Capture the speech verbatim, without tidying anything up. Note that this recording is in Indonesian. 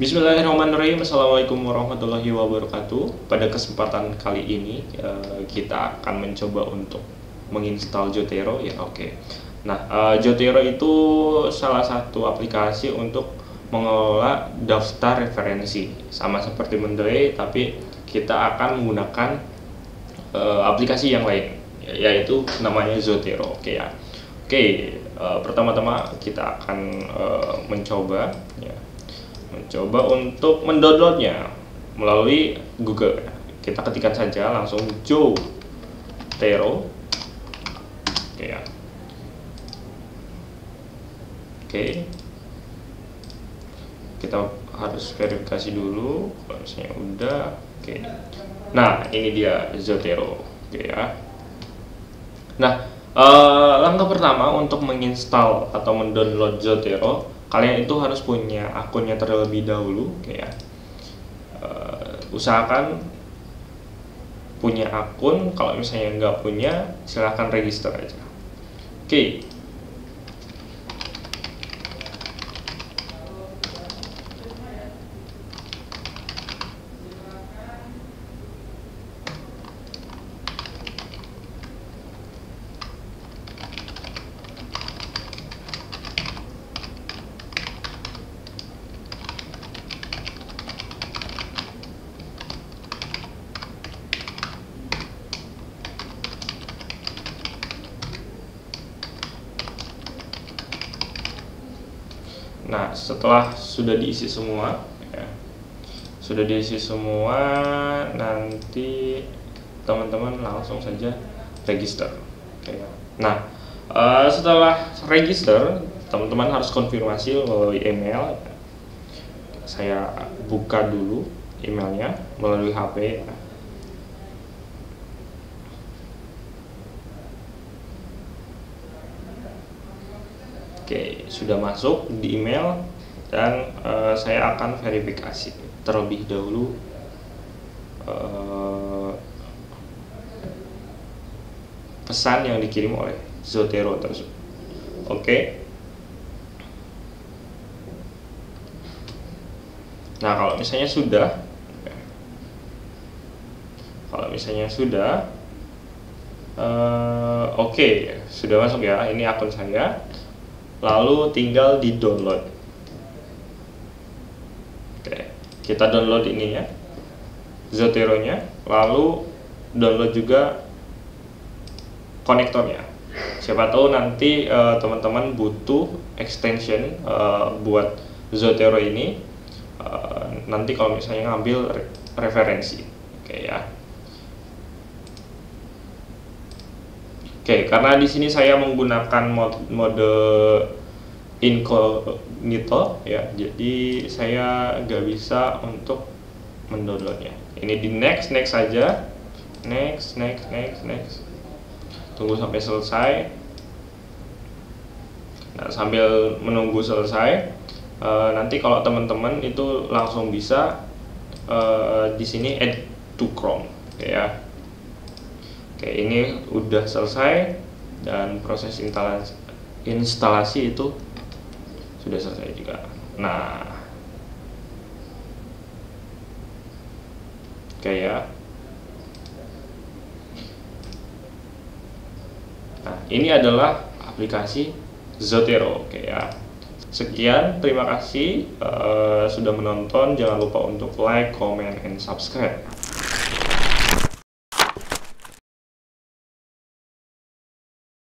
Bismillahirrahmanirrahim. Assalamualaikum warahmatullahi wabarakatuh. Pada kesempatan kali ini uh, kita akan mencoba untuk menginstal Zotero, ya. Oke. Okay. Nah, uh, Zotero itu salah satu aplikasi untuk mengelola daftar referensi. Sama seperti Mendeley, tapi kita akan menggunakan uh, aplikasi yang lain, yaitu namanya Zotero. Oke, okay, ya. Oke, okay, uh, pertama-tama kita akan uh, mencoba, ya. Mencoba untuk mendownloadnya melalui Google. Kita ketikkan saja langsung Zotero. Oke, ya. Oke. Kita harus verifikasi dulu. Harusnya udah. Oke. Nah, ini dia Zotero. Oke, ya. Nah, eh, langkah pertama untuk menginstal atau mendownload Zotero, kalian itu harus punya akunnya terlebih dahulu, kayak uh, usahakan punya akun. Kalau misalnya nggak punya, silahkan register aja. Oke, okay. Nah, setelah sudah diisi semua, ya, sudah diisi semua, nanti teman-teman langsung saja register. Oke, ya. Nah, uh, setelah register, teman-teman harus konfirmasi melalui email. Saya buka dulu emailnya melalui H P. Ya. Oke, sudah masuk di email dan uh, saya akan verifikasi terlebih dahulu. Uh, pesan yang dikirim oleh Zotero tersebut. Oke. Nah, kalau misalnya sudah, kalau misalnya sudah, uh, oke, okay, sudah masuk, ya. Ini akun saya. Lalu tinggal di download. Oke, kita download ininya, Zotero-nya, lalu download juga konektornya. Siapa tahu nanti teman-teman uh, butuh extension uh, buat Zotero ini. Uh, nanti kalau misalnya ngambil re referensi, oke, ya. Oke, karena di sini saya menggunakan mode incognito, ya, jadi saya nggak bisa untuk mendownloadnya. Ini di next, next saja, next, next, next, next. Tunggu sampai selesai. Nah, sambil menunggu selesai, uh, nanti kalau teman-teman itu langsung bisa uh, di sini add to Chrome, ya. Oke, ini udah selesai dan proses instalasi, instalasi itu sudah selesai juga. Nah, oke, ya. Nah, ini adalah aplikasi Zotero. Oke, ya. Sekian, terima kasih uh, sudah menonton. Jangan lupa untuk like, comment, and subscribe.